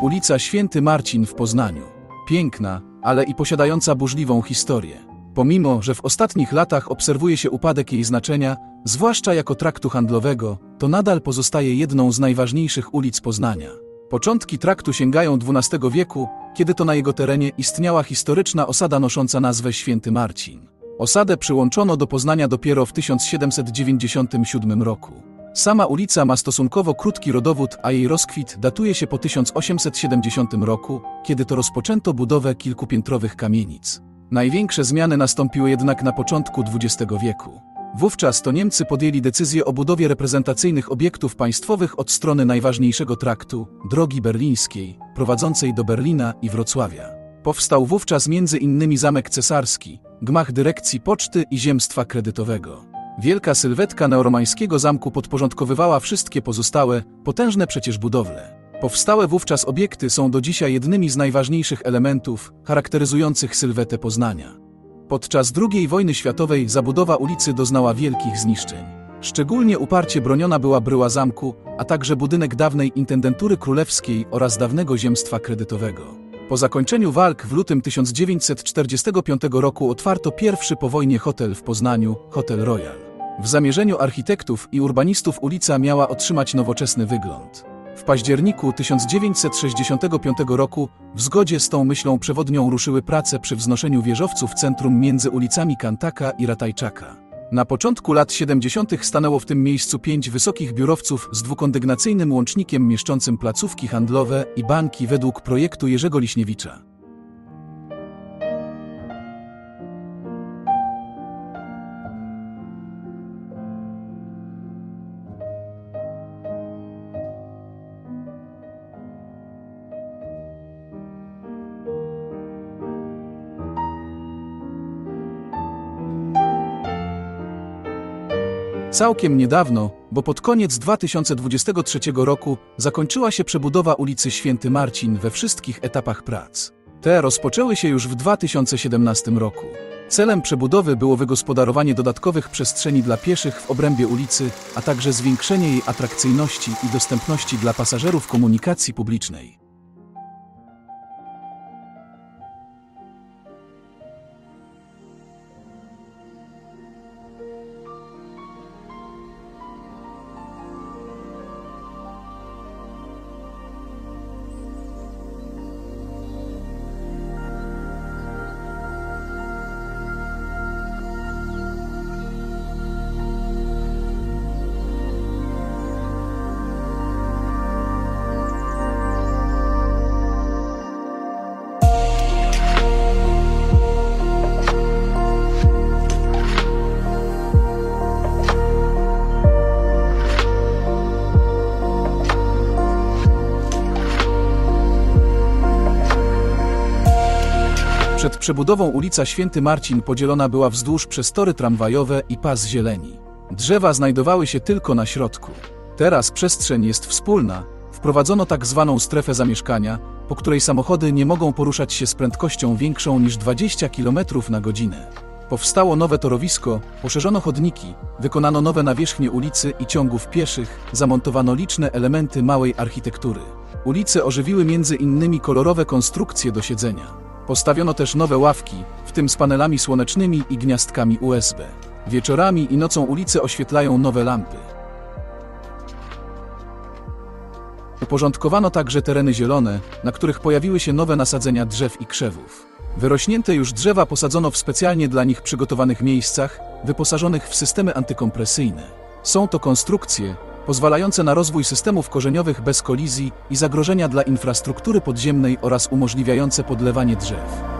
Ulica Święty Marcin w Poznaniu. Piękna, ale i posiadająca burzliwą historię. Pomimo, że w ostatnich latach obserwuje się upadek jej znaczenia, zwłaszcza jako traktu handlowego, to nadal pozostaje jedną z najważniejszych ulic Poznania. Początki traktu sięgają XII wieku, kiedy to na jego terenie istniała historyczna osada nosząca nazwę Święty Marcin. Osadę przyłączono do Poznania dopiero w 1797 roku. Sama ulica ma stosunkowo krótki rodowód, a jej rozkwit datuje się po 1870 roku, kiedy to rozpoczęto budowę kilkupiętrowych kamienic. Największe zmiany nastąpiły jednak na początku XX wieku. Wówczas to Niemcy podjęli decyzję o budowie reprezentacyjnych obiektów państwowych od strony najważniejszego traktu, drogi berlińskiej, prowadzącej do Berlina i Wrocławia. Powstał wówczas m.in. Zamek Cesarski, gmach Dyrekcji Poczty i Ziemstwa Kredytowego. Wielka sylwetka neoromańskiego zamku podporządkowywała wszystkie pozostałe, potężne przecież budowle. Powstałe wówczas obiekty są do dzisiaj jednymi z najważniejszych elementów charakteryzujących sylwetę Poznania. Podczas II wojny światowej zabudowa ulicy doznała wielkich zniszczeń. Szczególnie uparcie broniona była bryła zamku, a także budynek dawnej intendentury królewskiej oraz dawnego ziemstwa kredytowego. Po zakończeniu walk w lutym 1945 roku otwarto pierwszy po wojnie hotel w Poznaniu, Hotel Royal. W zamierzeniu architektów i urbanistów ulica miała otrzymać nowoczesny wygląd. W październiku 1965 roku w zgodzie z tą myślą przewodnią ruszyły prace przy wznoszeniu wieżowców centrum między ulicami Kantaka i Ratajczaka. Na początku lat 70. stanęło w tym miejscu 5 wysokich biurowców z dwukondygnacyjnym łącznikiem mieszczącym placówki handlowe i banki według projektu Jerzego Liśniewicza. Całkiem niedawno, bo pod koniec 2023 roku zakończyła się przebudowa ulicy Święty Marcin we wszystkich etapach prac. Te rozpoczęły się już w 2017 roku. Celem przebudowy było wygospodarowanie dodatkowych przestrzeni dla pieszych w obrębie ulicy, a także zwiększenie jej atrakcyjności i dostępności dla pasażerów komunikacji publicznej. Przed przebudową ulica Święty Marcin podzielona była wzdłuż przez tory tramwajowe i pas zieleni. Drzewa znajdowały się tylko na środku. Teraz przestrzeń jest wspólna, wprowadzono tak zwaną strefę zamieszkania, po której samochody nie mogą poruszać się z prędkością większą niż 20 km na godzinę. Powstało nowe torowisko, poszerzono chodniki, wykonano nowe nawierzchnie ulicy i ciągów pieszych, zamontowano liczne elementy małej architektury. Ulice ożywiły m.in. kolorowe konstrukcje do siedzenia. Postawiono też nowe ławki, w tym z panelami słonecznymi i gniazdkami USB. Wieczorami i nocą ulice oświetlają nowe lampy. Uporządkowano także tereny zielone, na których pojawiły się nowe nasadzenia drzew i krzewów. Wyrośnięte już drzewa posadzono w specjalnie dla nich przygotowanych miejscach, wyposażonych w systemy antykompresyjne. Są to konstrukcje pozwalające na rozwój systemów korzeniowych bez kolizji i zagrożenia dla infrastruktury podziemnej oraz umożliwiające podlewanie drzew.